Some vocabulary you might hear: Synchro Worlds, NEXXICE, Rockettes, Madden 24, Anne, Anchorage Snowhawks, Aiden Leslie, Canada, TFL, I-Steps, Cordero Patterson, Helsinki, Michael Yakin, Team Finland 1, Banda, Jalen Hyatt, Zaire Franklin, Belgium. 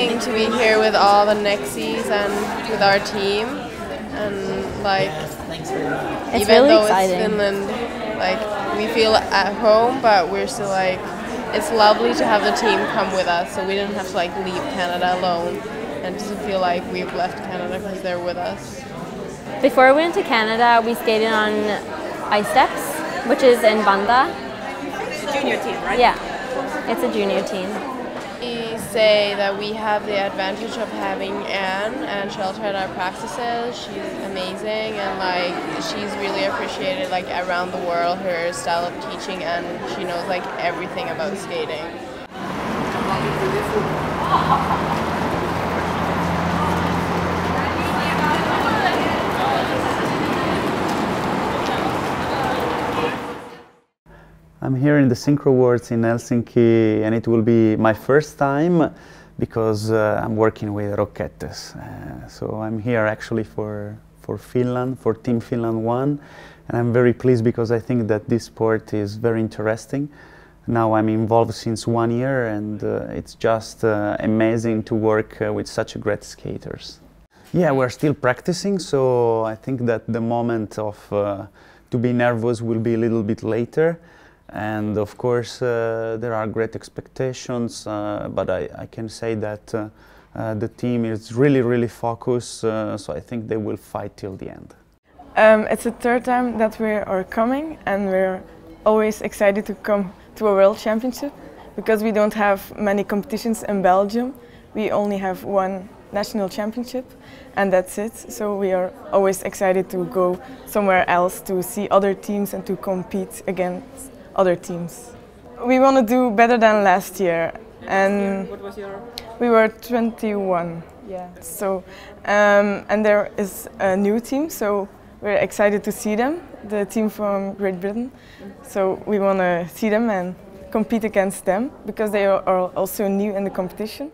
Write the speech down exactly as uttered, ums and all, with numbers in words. amazing to be here with all the NEXXICE and with our team, and like it's even really though exciting. It's Finland, like we feel at home, but we're still like it's lovely to have the team come with us, so we didn't have to like leave Canada alone, and it doesn't feel like we've left Canada because they're with us. Before we went to Canada, we skated on I-Steps, which is in Banda. It's a junior team, right? Yeah, it's a junior team. We say that we have the advantage of having Anne, and she'll turn our practices. She's amazing, and like she's really appreciated like around the world, her style of teaching, and she knows like everything about skating. I'm here in the Synchro Worlds in Helsinki, and it will be my first time because uh, I'm working with Rockettes. Uh, so I'm here actually for, for Finland, for Team Finland one, and I'm very pleased because I think that this sport is very interesting. Now I'm involved since one year, and uh, it's just uh, amazing to work uh, with such great skaters. Yeah, we're still practicing, so I think that the moment of uh, to be nervous will be a little bit later. And of course, uh, there are great expectations, uh, but I, I can say that uh, uh, the team is really, really focused, uh, so I think they will fight till the end. Um, it's the third time that we are coming, and we're always excited to come to a World Championship, because we don't have many competitions in Belgium. We only have one national championship, and that's it. So we are always excited to go somewhere else, to see other teams and to compete against other teams. We want to do better than last year, and what was your? We were twenty-one. Yeah. So, um, and there is a new team, so we're excited to see them. The team from Great Britain. So we want to see them and compete against them because they are also new in the competition.